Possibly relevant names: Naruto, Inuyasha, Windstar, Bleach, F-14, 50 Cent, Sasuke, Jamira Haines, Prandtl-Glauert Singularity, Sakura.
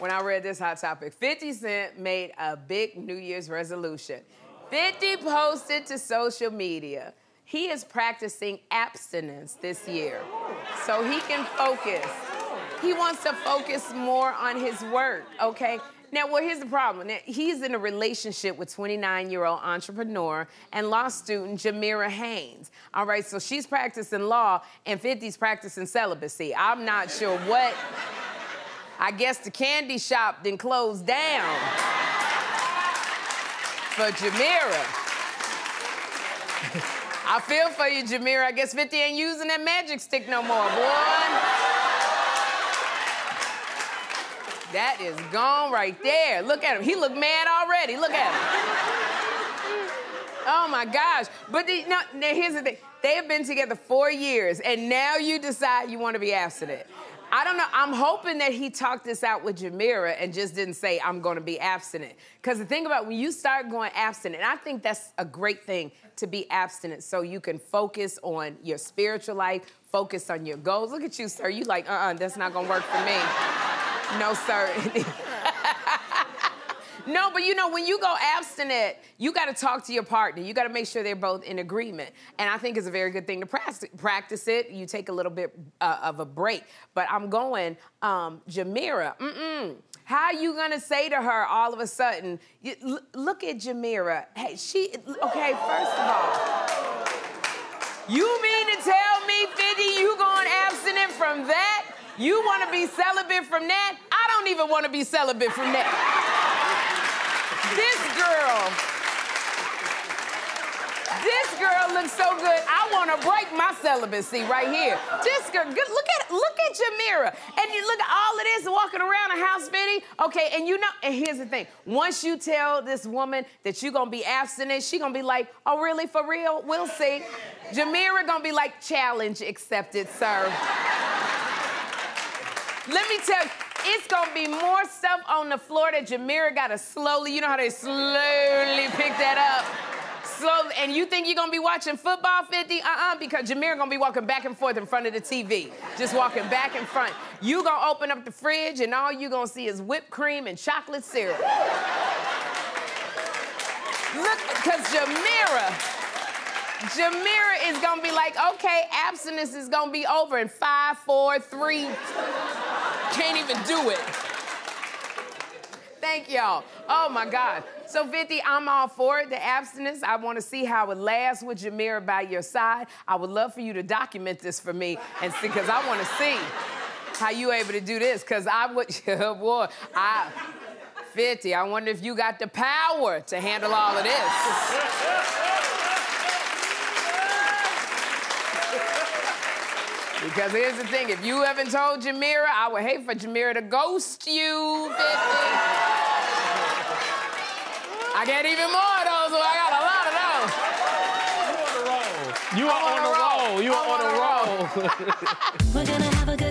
When I read this hot topic, 50 Cent made a big New Year's resolution. 50 posted to social media. He is practicing abstinence this year so he can focus. He wants to focus more on his work, okay? Now, well, here's the problem. Now, he's in a relationship with 29-year-old entrepreneur and law student Jamira Haines. All right, so she's practicing law and 50's practicing celibacy. I'm not sure what. I guess the candy shop then closed down for Jamira. I feel for you, Jamira. I guess 50 ain't using that magic stick no more, boy. That is gone right there. Look at him. He look mad already. Look at him. Oh, my gosh. But now here's the thing. They have been together 4 years, and now you decide you want to be abstinent. I don't know. I'm hoping that he talked this out with Jamira and just didn't say, I'm going to be abstinent. Because the thing about when you start going abstinent, and I think that's a great thing to be abstinent so you can focus on your spiritual life, focus on your goals. Look at you, sir. You like, that's not going to work for me. No, sir. No, but you know, when you go abstinent, you got to talk to your partner. You got to make sure they're both in agreement. And I think it's a very good thing to practice it. You take a little bit of a break. But I'm going, Jamira, how are you going to say to her all of a sudden, look at Jamira. Hey, okay, first of all, you mean to tell me, 50, you going abstinent from that? You want to be celibate from that? I don't even want to be celibate from that. This girl looks so good. I want to break my celibacy right here. This girl, look at Jamira. And you look at all of this walking around the house, 50. Okay, and you know, and here's the thing. Once you tell this woman that you're going to be abstinent, she's going to be like, oh, really, for real? We'll see. Jamira going to be like, challenge accepted, sir. Let me tell you, it's going to be more stuff on the floor that Jamira got to slowly, you know how they slowly pick that up? Slowly. And you think you're going to be watching football, 50? Because Jamira going to be walking back and forth in front of the TV. Just walking back and front. You going to open up the fridge and all you going to see is whipped cream and chocolate syrup. Look, because Jamira is going to be like, okay, abstinence is going to be over in 5, 4, 3... Can't even do it. Thank y'all. Oh, my God. So, 50, I'm all for it, the abstinence. I want to see how it lasts with Jamira by your side. I would love for you to document this for me and see, because I want to see how you able to do this, because I would, boy, 50, I wonder if you got the power to handle all of this. Because here's the thing, if you haven't told Jamira, I would hate for Jamira to ghost you, 50. I got even more of those, so I got a lot of those. You are on a roll. You are on a roll. We're gonna have a